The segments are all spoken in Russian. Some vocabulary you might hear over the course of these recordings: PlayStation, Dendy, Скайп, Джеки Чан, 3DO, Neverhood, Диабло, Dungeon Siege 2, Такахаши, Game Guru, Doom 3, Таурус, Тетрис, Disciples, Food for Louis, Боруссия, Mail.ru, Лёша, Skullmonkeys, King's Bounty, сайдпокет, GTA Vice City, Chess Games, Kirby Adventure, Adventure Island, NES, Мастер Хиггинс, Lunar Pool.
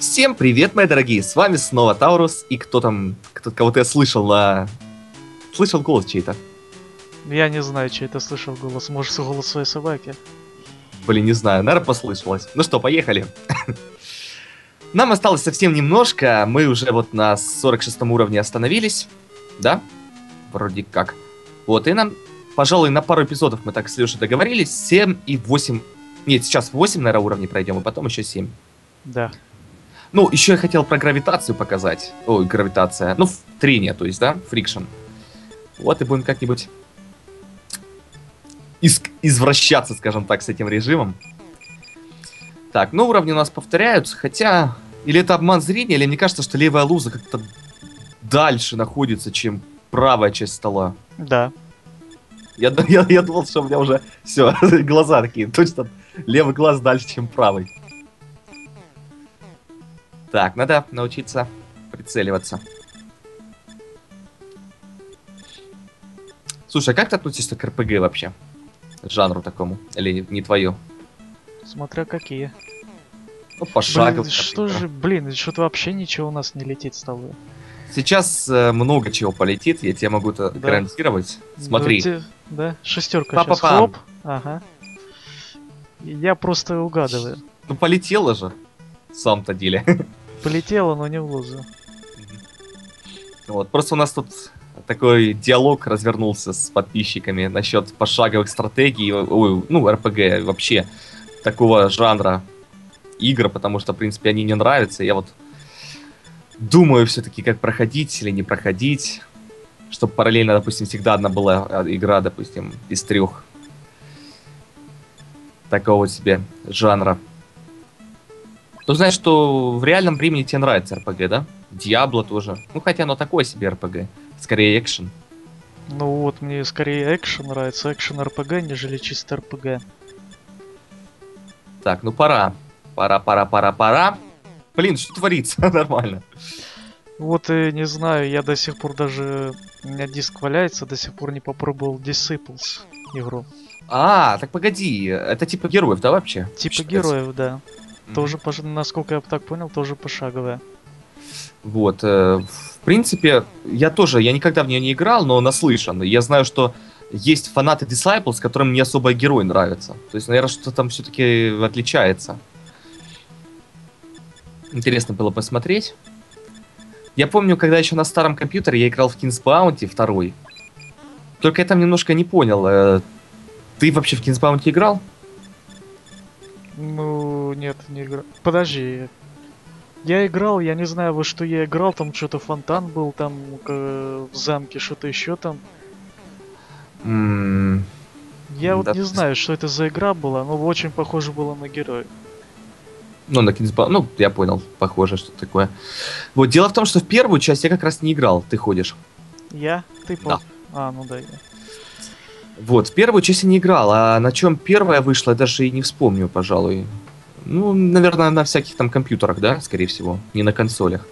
Всем привет, мои дорогие, с вами снова Таурус, и кто там, кого-то я слышал, слышал голос чей-то? Я не знаю, чей-то слышал голос, может, голос своей собаки. Блин, не знаю, наверное, послышалось. Ну что, поехали. Нам осталось совсем немножко, мы уже вот на 46-м уровне остановились, да? Вроде как. Вот, и нам, пожалуй, на пару эпизодов мы так с Лёшей договорились, 7 и 8, нет, сейчас 8, наверное, уровней пройдем, и потом еще 7. Да. Ну, еще я хотел про гравитацию показать. Ой, гравитация. Ну, трение, то есть, да? Фрикшн. Вот и будем как-нибудь извращаться, скажем так, с этим режимом. Так, ну, уровни у нас повторяются, хотя... Или это обман зрения, или мне кажется, что левая луза как-то дальше находится, чем правая часть стола. Да. Я думал, что у меня уже все, глаза такие. Точно левый глаз дальше, чем правый. Так, надо научиться прицеливаться. Слушай, а как ты относишься к РПГ вообще? Жанру такому? Или не твою? Смотря какие. Ну, пошагово. Что же, блин, что-то вообще ничего у нас не летит с тобой. Сейчас много чего полетит, я тебе могу это гарантировать. Смотри. Да, шестерка сейчас. Хлоп. Ага. Я просто угадываю. Ну, полетела же. Сам-то деле. Полетело, но не в лузу. Вот, просто у нас тут такой диалог развернулся с подписчиками насчет пошаговых стратегий, ну, РПГ вообще, такого жанра игр, потому что, в принципе, они не нравятся. Я вот думаю все-таки, как проходить или не проходить, чтобы параллельно, допустим, всегда одна была игра, допустим, из трех такого себе жанра. Ну, знаешь, что в реальном времени тебе нравится РПГ, да? Диабло тоже. Ну, хотя оно такое себе РПГ. Скорее экшен. Ну вот, мне скорее экшен нравится. Экшен РПГ, нежели чисто РПГ. Так, ну пора. Пора. Блин, что творится? Нормально. Вот и не знаю, я до сих пор даже... У меня диск валяется, до сих пор не попробовал Disciples игру. А, так погоди. Это типа героев, да, вообще? Типа героев, да. Тоже, насколько я так понял, тоже пошаговая. Вот. В принципе, я никогда в нее не играл, но наслышан. Я знаю, что есть фанаты Disciples, которым не особо герой нравится. То есть, наверное, что-то там все-таки отличается. Интересно было посмотреть. Я помню, когда еще на старом компьютере я играл в King's Bounty 2. Только я там немножко не понял. Ты вообще в King's Bounty играл? Ну, нет, не играл. Подожди. Я играл, я не знаю, во что я играл, там что-то фонтан был, там в замке что-то еще там. Я вот не знаю, что это за игра была, но очень похоже было на героя. Ну, на King's Bounty, ну, я понял, похоже, что такое. Вот, дело в том, что в первую часть я как раз не играл, ты ходишь. Я? Ты помнишь? Да. А, ну да, я. Вот, в первую часть я не играл, а на чем первая вышла, я даже и не вспомню, пожалуй. Ну, наверное, на всяких там компьютерах, да, скорее всего, не на консолях.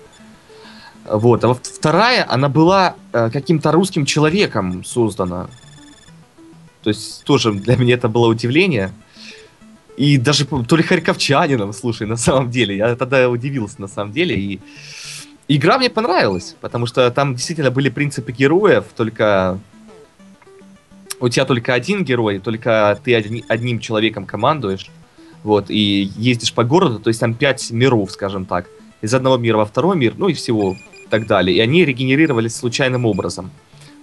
Вот, а вторая, она была каким-то русским человеком создана. То есть, тоже для меня это было удивление. И даже, то ли харьковчанином, слушай, на самом деле, я тогда удивился, на самом деле, и... Игра мне понравилась, потому что там действительно были принципы героев, только... У тебя только один герой, только ты одним человеком командуешь, вот, и ездишь по городу, то есть там 5 миров, скажем так, из одного мира во второй мир, ну и всего, так далее, и они регенерировались случайным образом,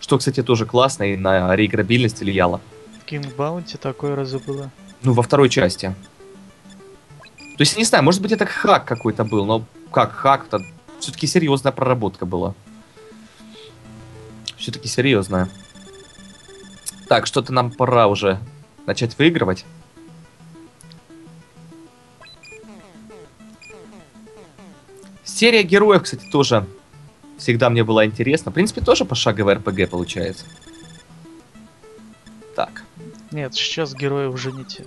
что, кстати, тоже классно и на реиграбильность влияло. В King's Bounty такое разве было? Ну, во второй части. То есть, я не знаю, может быть, это хак какой-то был, но как хак, это все-таки серьезная проработка была. Все-таки серьезная. Так, что-то нам пора уже начать выигрывать. Серия героев, кстати, тоже всегда мне была интересна. В принципе, тоже пошаговая РПГ получается. Так. Нет, сейчас герои уже не те.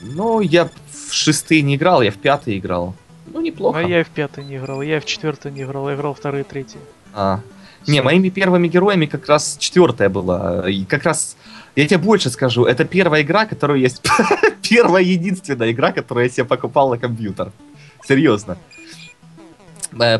Ну, я в 6 не играл, я в 5 играл. Ну, неплохо. А я и в 5 не играл, я и в 4 не играл, я играл 2 и 3. А. Не, моими первыми героями как раз 4-я была. И как раз, я тебе больше скажу, это первая игра, которую я... Первая единственная игра, которую я себе покупал на компьютер. Серьезно.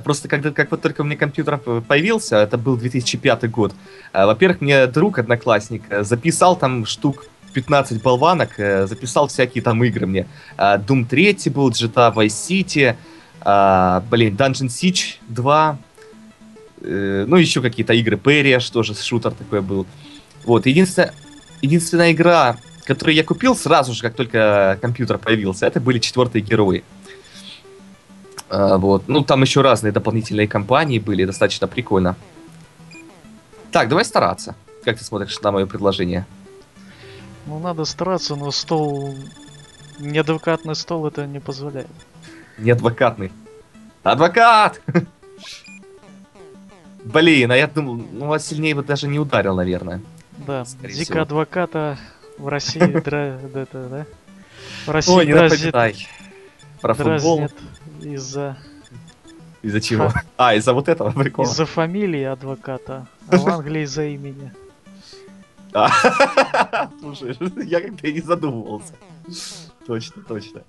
Просто когда, как вот только у меня компьютер появился, это был 2005 год, во-первых, мне друг, одноклассник, записал там штук 15 болванок, записал всякие там игры мне. Doom 3 был, GTA Vice City, Dungeon Siege 2, ну еще какие-то игры, Perry, что же, шутер такой был. Вот, единственная игра, которую я купил сразу же, как только компьютер появился, это были четвертые герои. Вот. Ну, там еще разные дополнительные кампании были, достаточно прикольно. Так, давай стараться. Как ты смотришь на мое предложение? Ну, надо стараться, но стол... Неадвокатный стол это не позволяет. Неадвокатный. Адвокат! Блин, а я думал, ну, вас сильнее бы даже не ударил, наверное. Да, дико адвоката в России да? В России не напоминай. Про футбол. Из-за чего? Из-за вот этого прикола. Из-за фамилии адвоката, а в Англии из-за имени. Слушай, я как-то и не задумывался. Точно, точно.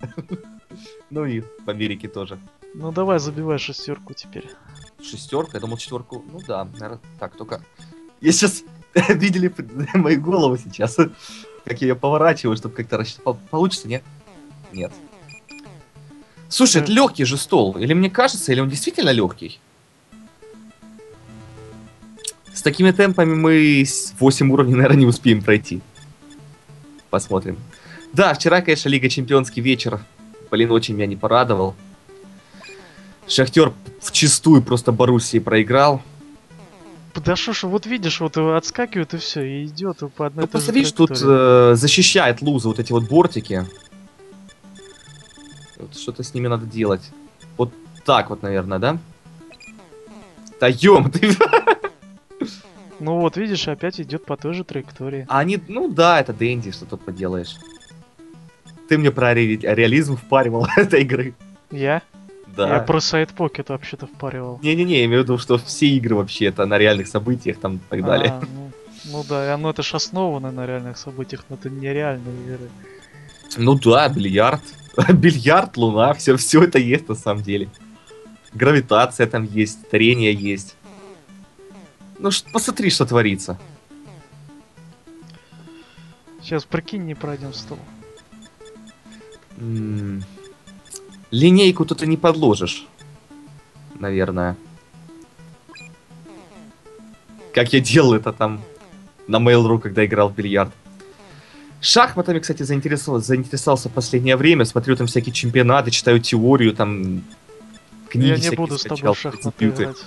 Ну и в Америке тоже. Ну давай, забивай шестерку теперь. Шестерка? Я думал четверку. Ну да, наверное, так, только... Я сейчас... Видели мою голову сейчас? Как я ее поворачиваю, чтобы как-то рассчитать. Получится, нет? Нет. Слушай, это легкий же стол. Или мне кажется, или он действительно легкий? С такими темпами мы 8 уровней, наверное, не успеем пройти. Посмотрим. Да, вчера, конечно, Лига Чемпионский вечер. Блин, очень меня не порадовал. Шахтер вчистую просто Боруссии проиграл. Да шо ж, вот видишь, вот отскакивает и все, и идет по одной. Ну, посмотри, тут защищает лузы вот эти вот бортики. Вот что-то с ними надо делать. Вот так вот, наверное, да? Да ем ты! Ну вот, видишь, опять идет по той же траектории. А они, ну да, это Dendy, что тут поделаешь. Ты мне про реализм впаривал этой игры. Я? Да. Я про сайдпокет вообще-то впаривал. Не-не-не, я имею в виду, что все игры вообще это на реальных событиях там и так далее. Ну да, оно это ж основано на реальных событиях, но это нереальные игры. Ну да, бильярд. Бильярд, луна, все это есть на самом деле. Гравитация там есть, трение есть. Ну посмотри, что творится. Сейчас прикинь, не пройдем стол. Линейку тут и не подложишь. Наверное. Как я делал это там на Mail.ru, когда играл в бильярд. Шахматами, кстати, заинтересовался в последнее время. Смотрю там всякие чемпионаты, читаю теорию, там книги. Я не буду с тобой в шахматы играть.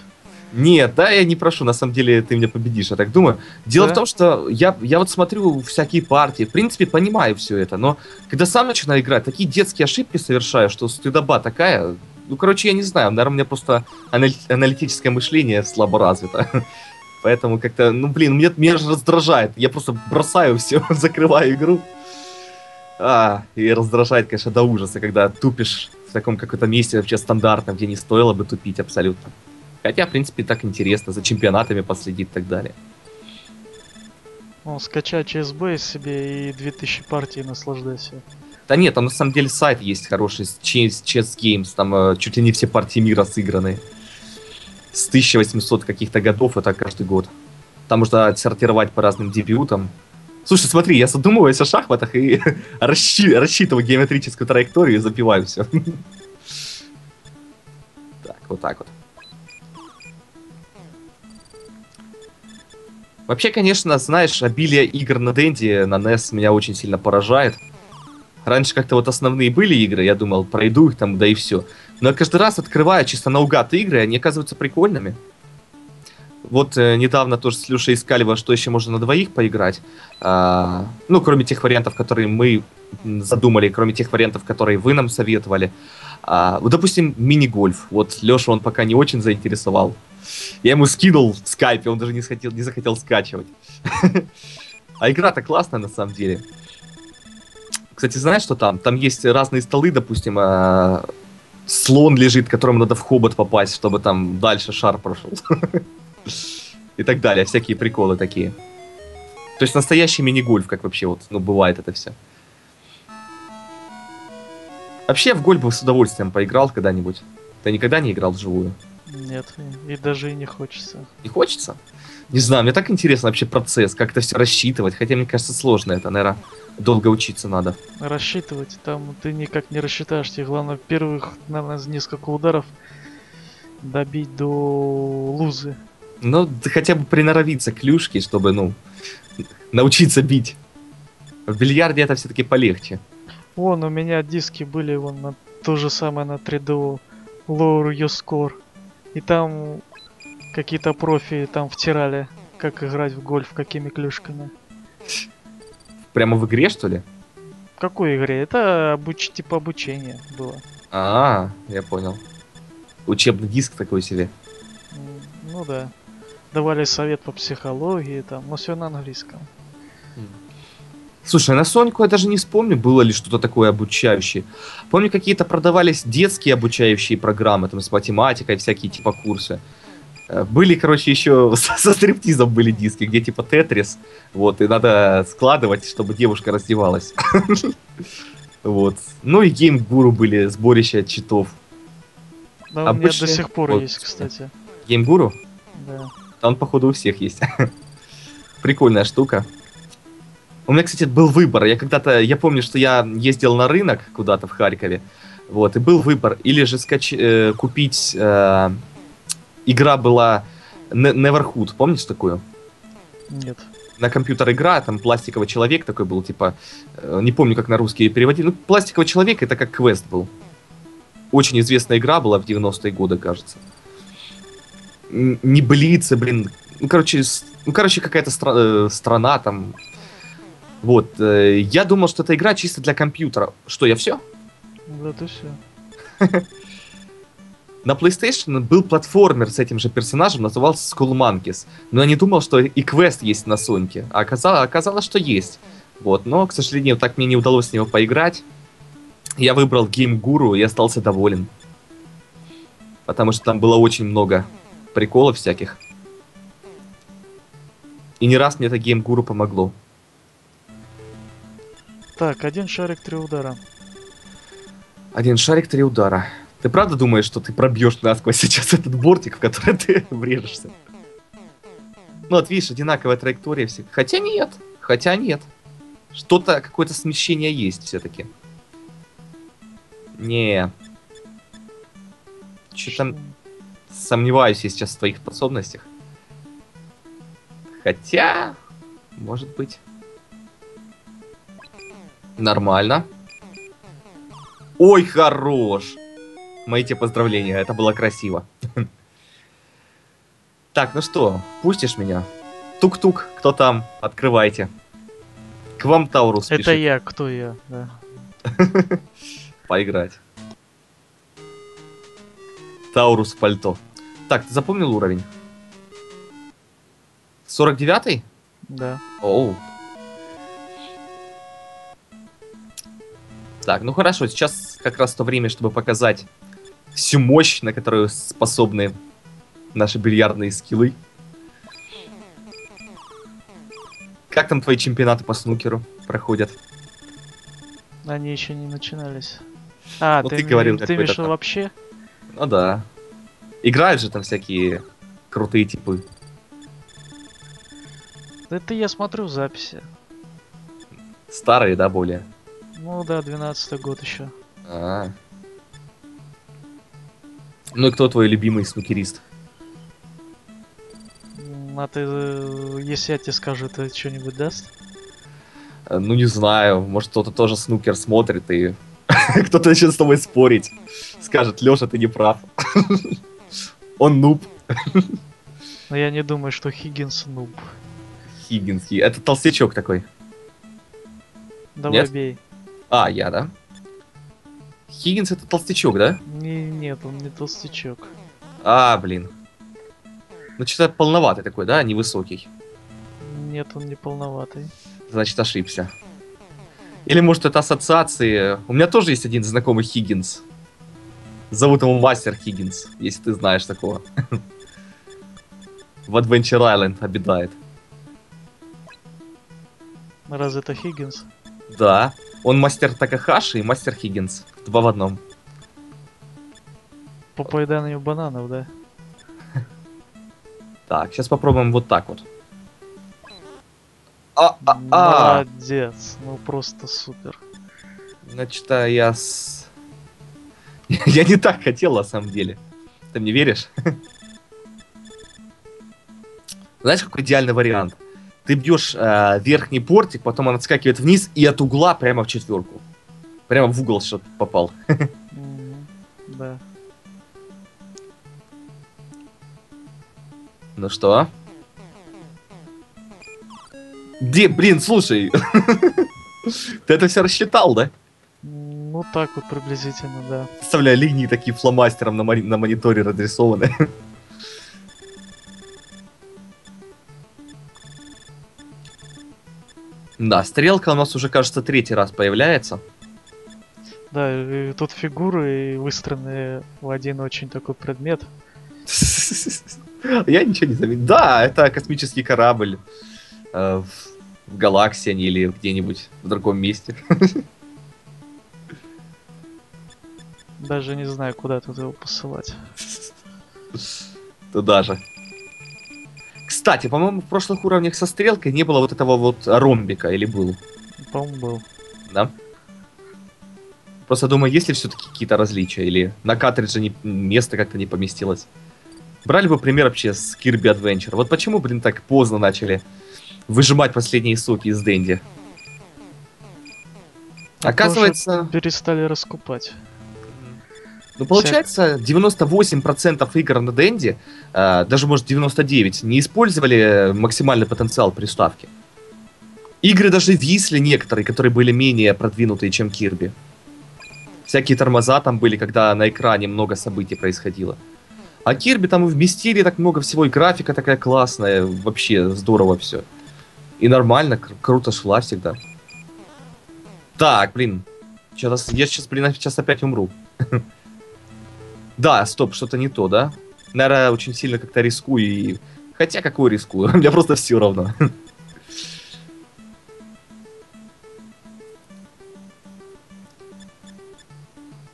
Нет, да, я не прошу, на самом деле ты меня победишь, я так думаю. Дело в том, что я вот смотрю всякие партии, в принципе, понимаю все это, но когда сам начинаю играть, такие детские ошибки совершаю, что стыдоба такая. Ну, короче, я не знаю, наверное, у меня просто аналитическое мышление слабо развито. Поэтому как-то, ну, блин, меня же раздражает. Я просто бросаю все, закрываю игру. И раздражает, конечно, до ужаса, когда тупишь в таком каком-то месте вообще стандартном, где не стоило бы тупить абсолютно. Хотя, в принципе, так интересно, за чемпионатами последить и так далее. Ну, скачай CSB себе и 2000 партий наслаждайся. Да нет, там на самом деле сайт есть хороший, Chess Games, там чуть ли не все партии мира сыграны. С 1800 каких-то годов, это каждый год. Там можно отсортировать по разным дебютам. Слушай, смотри, я задумываюсь о шахматах и рассчитываю геометрическую траекторию и запиваю все. Так, вот так вот. Вообще, конечно, знаешь, обилие игр на Dendy, на NES меня очень сильно поражает. Раньше как-то вот основные были игры, я думал, пройду их там, да и все. Но каждый раз открываю чисто наугад игры, они оказываются прикольными. Вот недавно тоже с Лёшей искали, во что еще можно на двоих поиграть. Ну, кроме тех вариантов, которые мы задумали, кроме тех вариантов, которые вы нам советовали. Вот, допустим, мини-гольф. Вот Лёша он пока не очень заинтересовал. Я ему скинул в скайпе, он даже не захотел скачивать. А игра-то классная на самом деле. Кстати, знаешь, что там? Там есть разные столы, допустим, слон лежит, которому надо в хобот попасть, чтобы там дальше шар прошел. И так далее, всякие приколы такие. То есть настоящий мини-гольф, как вообще вот, ну, бывает это все. Вообще в гольбу с удовольствием поиграл когда-нибудь. Ты никогда не играл вживую? Нет, и даже и не хочется. Не хочется? Не знаю, мне так интересно вообще процесс, как это все рассчитывать. Хотя, мне кажется, сложно это, наверное, долго учиться надо. Рассчитывать, там ты никак не рассчитаешь. Тебе главное, первых, наверное, несколько ударов добить до лузы. Ну, хотя бы приноровиться к клюшке, чтобы, ну, научиться бить. В бильярде это все-таки полегче. Вон, у меня диски были, вон, на то же самое на 3DO. Lower Your Score. И там какие-то профи там втирали, как играть в гольф, какими клюшками. Прямо в игре, что ли? В какой игре? Это типа обучение было. А, я понял. Учебный диск такой себе. Ну да. Давали совет по психологии, там, но все на английском. Слушай, на Соньку я даже не вспомню, было ли что-то такое обучающее. Помню, какие-то продавались детские обучающие программы, там, с математикой, всякие типа курсы. Были, короче, еще со стриптизом были диски, где типа тетрис, вот, и надо складывать, чтобы девушка раздевалась. Вот. Ну и Game Guru были, сборище читов. Да, у меня до сих пор есть, кстати. Game Guru? Да. Он, походу, у всех есть. Прикольная штука. У меня, кстати, был выбор. Я помню, что я ездил на рынок куда-то в Харькове, вот, и был выбор, или же купить. Игра была Neverhood, помнишь такую? Нет. На компьютер игра, там пластиковый человек такой был, типа, не помню, как на русский переводили. Ну, пластиковый человек это как квест был. Очень известная игра была в 90-е годы, кажется. Не Блицы, блин. Ну, короче, какая-то страна там. Вот, я думал, что эта игра чисто для компьютера. Что, я все? Да, ты все. На PlayStation был платформер с этим же персонажем, назывался Skullmonkeys. Но я не думал, что и квест есть на Соньке. А оказалось, что есть. Вот, но, к сожалению, так мне не удалось с него поиграть. Я выбрал Game Guru и остался доволен. Потому что там было очень много приколов всяких. И не раз мне это Game Guru помогло. Так, 1 шарик, 3 удара. 1 шарик, 3 удара. Ты правда думаешь, что ты пробьешь насквозь сейчас этот бортик, в который ты врежешься? Ну вот видишь, одинаковая траектория всех. Хотя нет. Что-то, какое-то смещение есть все-таки. Не. Что-то сомневаюсь я сейчас в твоих способностях. Хотя, может быть... Нормально. Ой, хорош! Мои тебе поздравления, это было красиво. Так, ну что, пустишь меня? Тук-тук, кто там? Открывайте. К вам Таурус пишет. Это я, кто я, да. Поиграть. Таурус в пальто. Так, ты запомнил уровень? 49-й? Да. Оу. Так, ну хорошо, сейчас как раз то время, чтобы показать всю мощь, на которую способны наши бильярдные скиллы. Как там твои чемпионаты по снукеру проходят? Они еще не начинались. А, ну, ты говорил, ты имеешь вообще? Ну да. Играют же там всякие крутые типы. Это я смотрю записи. Старые, да, более? Ну да, 12-й год еще. А-а-а. Ну и кто твой любимый снукерист? А ты, если я тебе скажу, это что-нибудь даст? Ну не знаю, может кто-то тоже снукер смотрит и кто-то начнет с тобой спорить. Скажет, Лёша, ты не прав. Он нуб. Но я не думаю, что Хиггинс нуб. Хиггинс, это толстячок такой. Давай бей. А, я, да? Хиггинс это толстячок, да? Нет, он не толстячок. А, блин. Ну, что-то полноватый такой, да? Невысокий. Нет, он не полноватый. Значит, ошибся. Или, может, это ассоциации... У меня тоже есть один знакомый Хиггинс. Зовут его Мастер Хиггинс, если ты знаешь такого. В Adventure Island обитает. Разве это Хиггинс? Да. Он мастер Такахаши и мастер Хиггинс. Два в одном. Попадай на него бананов, да? Так, сейчас попробуем вот так вот. Молодец, ну просто супер. Значит, я не так хотел, на самом деле. Ты мне веришь? Знаешь, какой идеальный вариант? Ты бьешь верхний портик, потом он отскакивает вниз и от угла прямо в четверку. Прямо в угол что-то попал. Да. Ну что? Где, блин, слушай. Ты это все рассчитал, да? Ну так вот приблизительно, да. Представляю, линии такие фломастером на мониторе разрисованы. Да, стрелка у нас уже, кажется, третий раз появляется. Да, и тут фигуры и выстроенные в один очень такой предмет. Я ничего не заметил. Да, это космический корабль в галактике или где-нибудь в другом месте. Даже не знаю, куда тут его посылать. Туда же. Кстати, по-моему, в прошлых уровнях со стрелкой не было вот этого вот ромбика, или был? По-моему, был. Да? Просто думаю, есть ли все-таки какие-то различия, или на картридже место как-то не поместилось. Брали бы пример вообще с Kirby Adventure. Вот почему, блин, так поздно начали выжимать последние соки из Dendy? Оказывается... перестали раскупать. Ну, получается, 98% игр на Dendy, даже, может, 99%, не использовали максимальный потенциал приставки. Игры даже висли некоторые, которые были менее продвинутые, чем Kirby. Всякие тормоза там были, когда на экране много событий происходило. А Kirby там и вместили так много всего, и графика такая классная, вообще здорово все. И нормально, круто шла всегда. Так, блин, я сейчас опять умру. Да, стоп, что-то не то, да? Наверное, очень сильно как-то рискую и... Хотя, какую рискую? Мне просто все равно.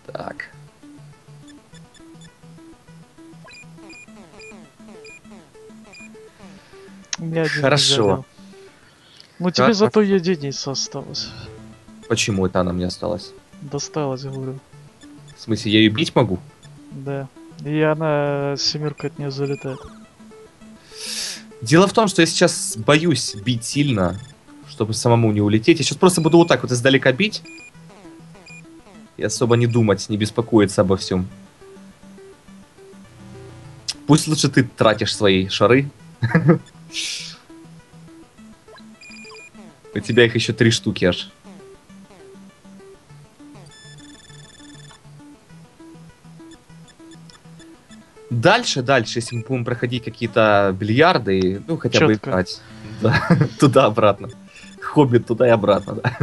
Так. Хорошо. Ну, тебе зато единица осталась. Почему это она мне осталась? Досталась, говорю. В смысле, я ее бить могу? Да, и она семерка от нее залетает. Дело в том, что я сейчас боюсь бить сильно, чтобы самому не улететь. Я сейчас просто буду вот так вот издалека бить. И особо не думать, не беспокоиться обо всем. Пусть лучше ты тратишь свои шары. У тебя их еще 3 штуки аж. Дальше, если мы будем проходить какие-то бильярды, ну, хотя бы играть. Туда-обратно. Хоббит туда и обратно, да.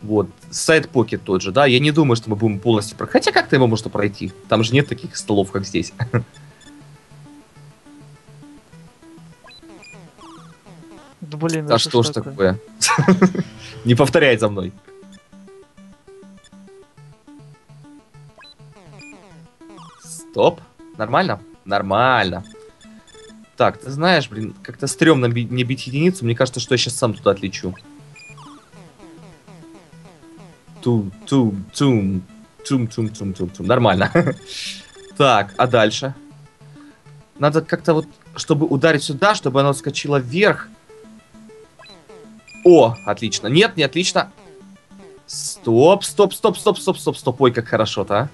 Вот, сайд-покет тот же, да. Я не думаю, что мы будем полностью проходить. Хотя как-то его можно пройти. Там же нет таких столов, как здесь. Блин, а что ж такое? Не повторяй за мной. Стоп. Нормально? Нормально. Так, ты знаешь, блин, как-то стрёмно не бить единицу. Мне кажется, что я сейчас сам туда отлечу. Тум-тум-тум-тум-тум-тум. Нормально. Так, а дальше? Надо как-то вот, чтобы ударить сюда, чтобы она скочила вверх. О, отлично. Нет, не отлично. Стоп. Ой, как хорошо-то, а.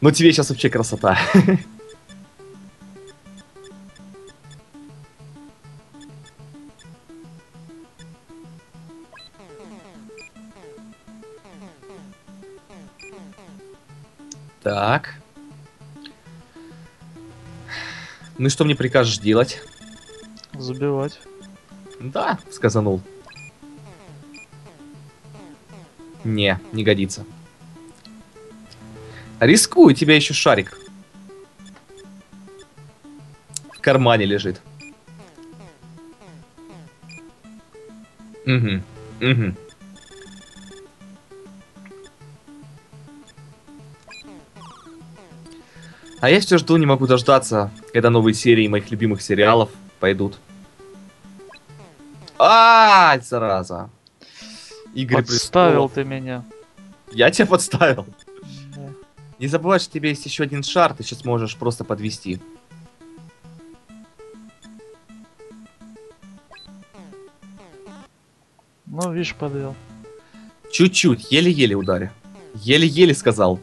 Ну тебе сейчас вообще красота. Так. Ну и что мне прикажешь делать? Забивать. Да, сказанул. Не, не годится. Рискую, у тебя еще шарик в кармане лежит. Угу, угу. А я все жду, не могу дождаться, когда новые серии моих любимых сериалов пойдут. А, зараза. Игры подставил ты меня. Я тебя подставил. Да. Не забывай, что у тебя есть еще один шар, ты сейчас можешь просто подвести. Ну, видишь, подвел. Чуть-чуть, еле-еле ударил. Еле-еле сказал.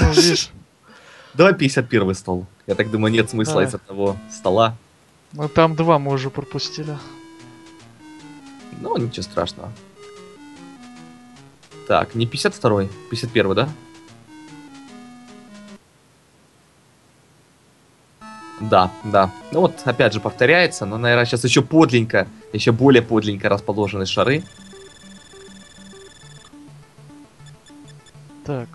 Ну, видишь. Давай 51-й стол. Я так думаю, нет смысла из одного стола. Ну, там два мы уже пропустили. Ну, ничего страшного. Так, не 52-й, 51-й, да? Да, да. Ну вот, опять же, повторяется, но, наверное, сейчас еще подленько, еще более подленько расположены шары. Так.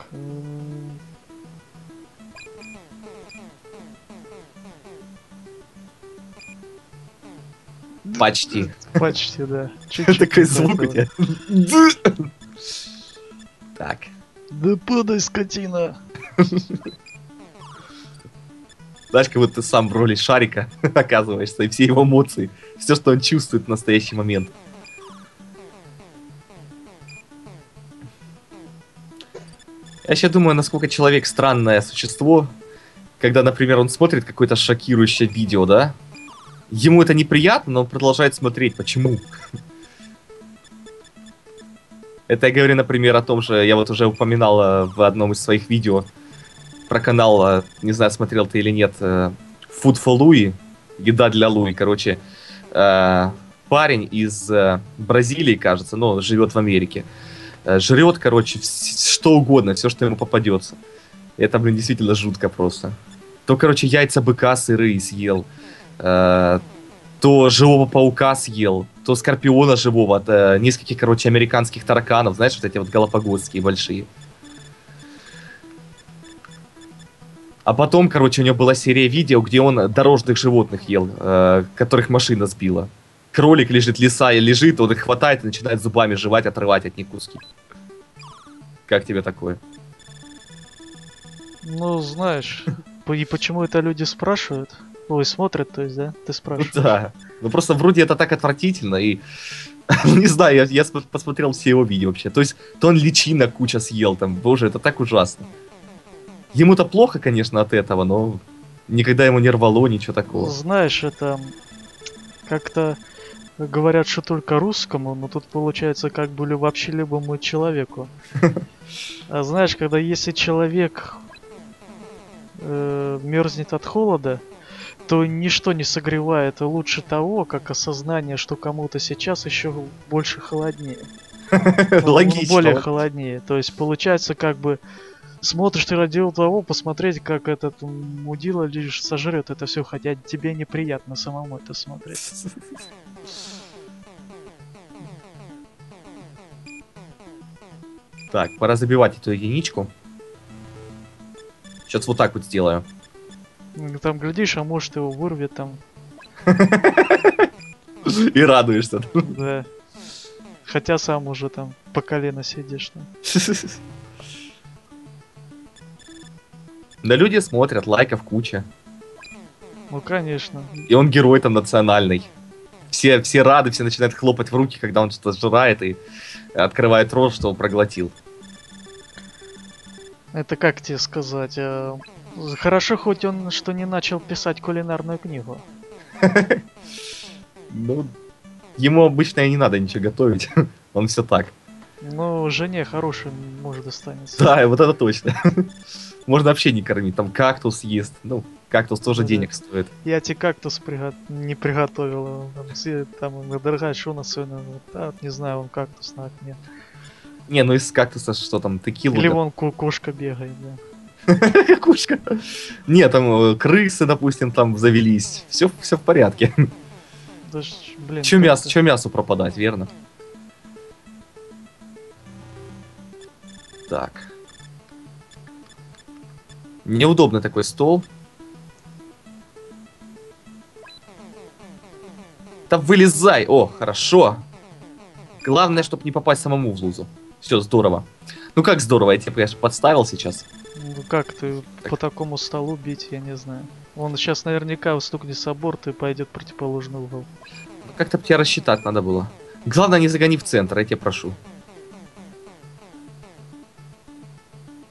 Почти. Почти, да. Такой звук у тебя. Так. Да подай, скотина. Знаешь, как будто ты сам в роли шарика оказываешься, и все его эмоции, все, что он чувствует в настоящий момент. Я сейчас думаю, насколько человек странное существо, когда, например, он смотрит какое-то шокирующее видео, да? Ему это неприятно, но он продолжает смотреть. Почему? Это я говорю, например, о том же, я вот уже упоминал в одном из своих видео про канал, не знаю, смотрел ты или нет, Food for Louis, еда для Луи, короче, парень из Бразилии, кажется, но живет в Америке, жрет, короче, что угодно, все, что ему попадется. Это, блин, действительно жутко просто. То, короче, яйца быка сырые съел, то живого паука съел, то скорпиона живого от нескольких, короче, американских тараканов, знаешь, вот эти вот галапагосские большие. А потом, короче, у него была серия видео, где он дорожных животных ел, которых машина сбила. Кролик лежит, лиса лежит, он их хватает и начинает зубами жевать, отрывать от них куски. Как тебе такое? Ну, знаешь, и почему это люди спрашивают? Ой, смотрят, то есть, да? Ты спрашиваешь. Ну, да. Ну просто вроде это так отвратительно, и... не знаю, я посмотрел все его видео вообще. То есть, то он личина куча съел там, боже, это так ужасно. Ему-то плохо, конечно, от этого, но никогда ему не рвало, ничего такого. Знаешь, это... как-то говорят, что только русскому, но тут получается как бы вообще любому человеку. А знаешь, когда если человек мерзнет от холода, то ничто не согревает лучше того, как осознание, что кому-то сейчас еще больше холоднее. Логично. Более холоднее. То есть получается, как бы смотришь ты ради того, посмотреть, как этот мудила лишь сожрет это все, хотя тебе неприятно самому это смотреть. Так, пора забивать эту единичку. Сейчас вот так вот сделаю. Там глядишь, а может его вырвет там. И радуешься. Да. Хотя сам уже там по колено сидишь. Да люди смотрят, лайков куча. Ну конечно. И он герой там национальный. Все рады, все начинают хлопать в руки, когда он что-то сжирает и открывает рот, что он проглотил. Это как тебе сказать... Хорошо, хоть он что не начал писать кулинарную книгу. Ну, ему обычно и не надо ничего готовить. Он все так. Ну, жене хороший может останется. Да, вот это точно. Можно вообще не кормить. Там кактус ест. Ну, кактус тоже денег стоит. Я тебе кактус не приготовил. Там, дорогая, что у нас сегодня? Не знаю, он кактус на окне. Не, ну из кактуса что там? Текилу? Или вон кукушка бегает, да. Кукушка. Не, там крысы, допустим, там завелись. Все в порядке. Че мясу пропадать, верно? Так. Неудобно такой стол. Да вылезай! О, хорошо. Главное, чтобы не попасть самому в лузу. Все, здорово. Ну как здорово, я тебя, конечно, подставил сейчас. Ну как ты так по такому столу бить, я не знаю. Он сейчас наверняка стукнет с борт и пойдет противоположный угол. Как-то тебя рассчитать надо было. Главное, не загони в центр, я тебя прошу.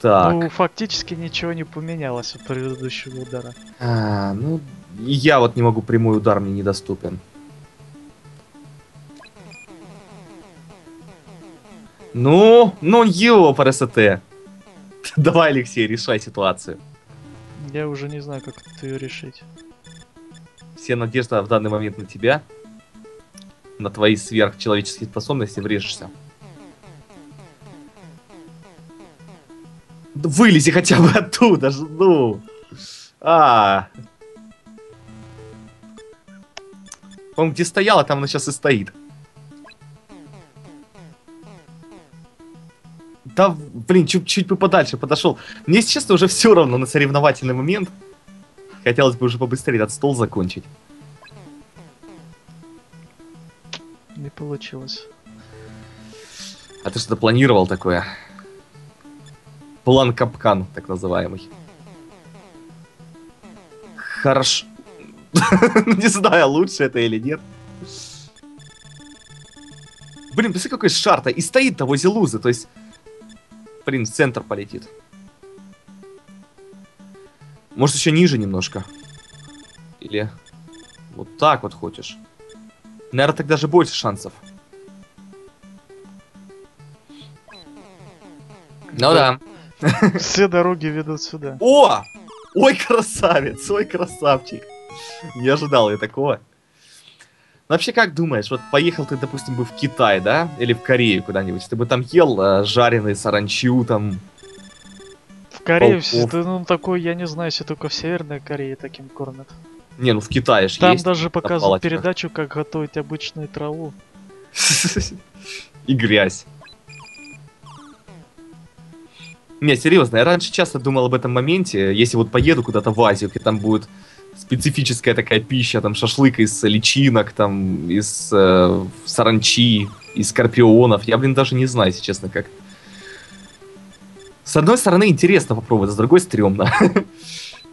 Так. Ну, фактически ничего не поменялось от предыдущего удара. А, ну, я вот не могу, прямой удар мне недоступен. Ну, ёпарасоте. Давай, Алексей, решай ситуацию. Я уже не знаю, как это ее решить. Все надежда в данный момент на тебя. На твои сверхчеловеческие способности, врежешься. Вылези хотя бы оттуда, ну. Он где стоял, а там она сейчас и стоит. Да, блин, чуть-чуть бы подальше подошел. Мне, если честно, уже все равно на соревновательный момент. Хотелось бы уже побыстрее этот стол закончить. Не получилось. А ты что-то планировал такое? План капкан, так называемый. Хорошо. Не знаю, лучше это или нет. Блин, посмотри, какой шар-то. И стоит того зелузы, то есть... Блин, в центр полетит. Может, еще ниже немножко? Или... Вот так вот хочешь? Наверное, так даже больше шансов. Ну да. Все дороги ведут сюда. О! Ой, красавец! Ой, красавчик! Не ожидал я такого. Вообще, как думаешь, вот поехал ты, допустим, бы в Китай, да? Или в Корею куда-нибудь, ты бы там ел жареные саранчу, там... В Корее, ну, такой, я не знаю, если только в Северной Корее таким кормят. Не, ну в Китае же там есть. Там даже показывают передачу, как готовить обычную траву. И грязь. Не, серьезно, я раньше часто думал об этом моменте, если вот поеду куда-то в Азию, где там будет... специфическая такая пища, там шашлык из личинок, там из саранчи, из скорпионов. Я, блин, даже не знаю, если честно, как. С одной стороны, интересно попробовать, с другой стрёмно.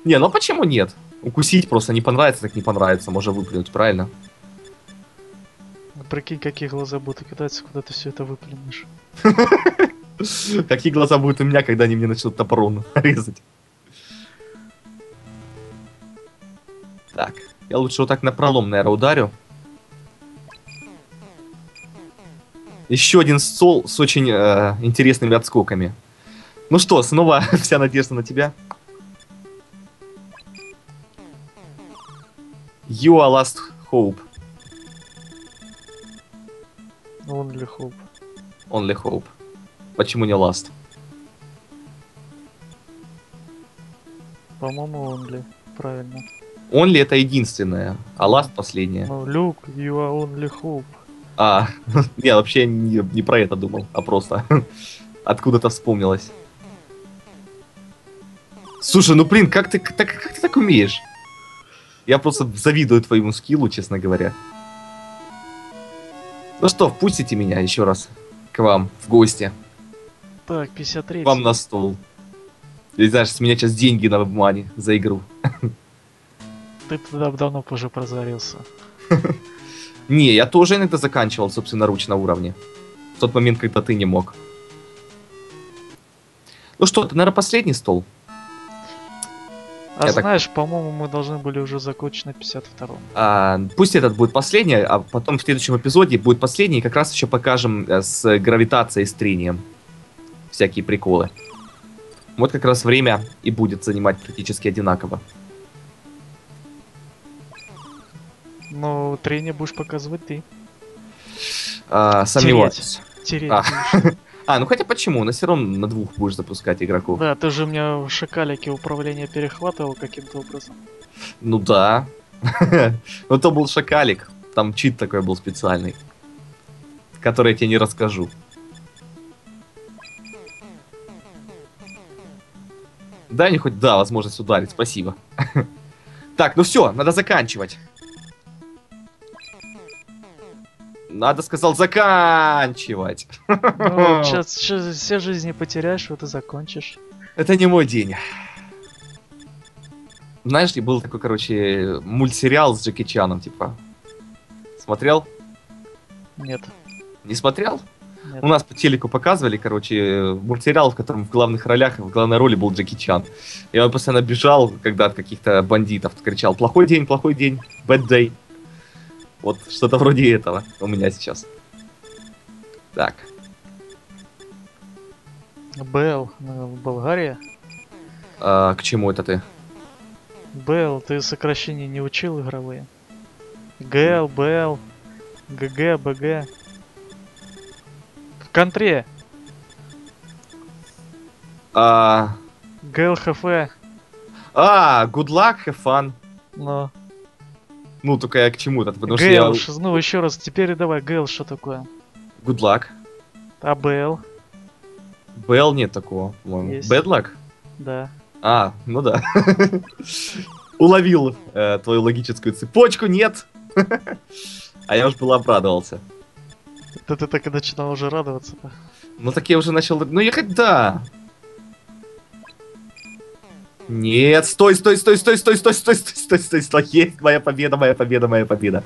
Не, ну почему нет? Укусить просто не понравится, так не понравится, можно выплюнуть, правильно? Прикинь, какие глаза будут у китайцев, куда ты все это выплюнешь. Какие глаза будут у меня, когда они мне начнут топором резать. Так, я лучше вот так напролом, наверное, ударю. Еще один стол с очень интересными отскоками. Ну что, снова вся надежда на тебя. You are last hope. Only hope. Only hope. Почему не last? По-моему, only. Правильно. Only это единственное, а last последнее. No, look, you are only hope. А, я вообще не про это думал, а просто откуда-то вспомнилось. Слушай, ну блин, как ты так умеешь? Я просто завидую твоему скиллу, честно говоря. Ну что, впустите меня еще раз к вам в гости. Так, 53. К вам на стол. Ты знаешь, с меня сейчас деньги на обмане за игру. Ты тогда давно позже прозорился. Не, я тоже иногда заканчивал собственноручно уровни. В тот момент, когда ты не мог. Ну что, ты, наверное, последний стол? А я знаешь, так... по-моему, мы должны были уже закончить на 52-м. Пусть этот будет последний, а потом в следующем эпизоде будет последний, и как раз еще покажем с гравитацией, с трением. Всякие приколы. Вот как раз время и будет занимать практически одинаково. Ну, трение будешь показывать ты. Сомневаюсь. Ну хотя почему? На все равно на двух будешь запускать игроков. Да, ты же у меня в шакалике управление перехватывал каким-то образом. Ну да. Но то был шакалик. Там чит такой был специальный. Который я тебе не расскажу. Дай мне хоть, да, возможность ударить. Спасибо. Так, ну все, надо заканчивать. Надо, сказал, заканчивать. Ну, сейчас все жизни потеряешь, вот и закончишь. Это не мой день. Знаешь, был такой, короче, мультсериал с Джеки Чаном, типа. Смотрел? Нет. Не смотрел? Нет. У нас по телеку показывали, короче, мультсериал, в котором в главных ролях, в главной роли был Джеки Чан. И он постоянно бежал, когда от каких-то бандитов кричал: плохой день, bad day. Вот что-то вроде этого у меня сейчас. Так. Белл, Болгария? А, к чему это ты? Белл, ты сокращения не учил игровые? ГЛ, БЛ, ГГ, БГ. В контре. ГЛ, ХФ. Good luck, have fun. Но. Ну, только я к чему-то, потому что я... Ну, еще раз, теперь давай, ГЛ, что такое? Good luck. А БЛ? БЛ нет такого, по-моему. Bad luck? Да. А, ну да. Уловил твою логическую цепочку, нет. А я уж был обрадовался. Да ты так и начинал уже радоваться-то. Ну так я уже начал... Ну ехать, да. Нет, стой. Есть моя победа.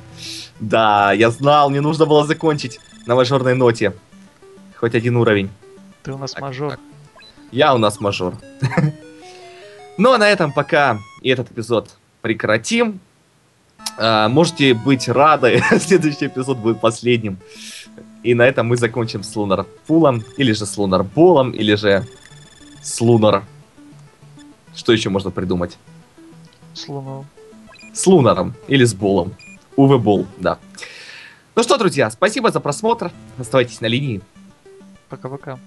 Да, я знал, мне нужно было закончить на мажорной ноте. Хоть один уровень. Ты у нас мажор. Я у нас мажор. Ну а на этом пока и этот эпизод прекратим. Можете быть рады, следующий эпизод будет последним. И на этом мы закончим с Lunar Pool'ом, или же с Lunar Ball'ом, или же с Lunar. Что еще можно придумать? С Лунаром. С Лунаром или с Болом. Увы, Бол, да. Ну что, друзья, спасибо за просмотр. Оставайтесь на линии. Пока-пока.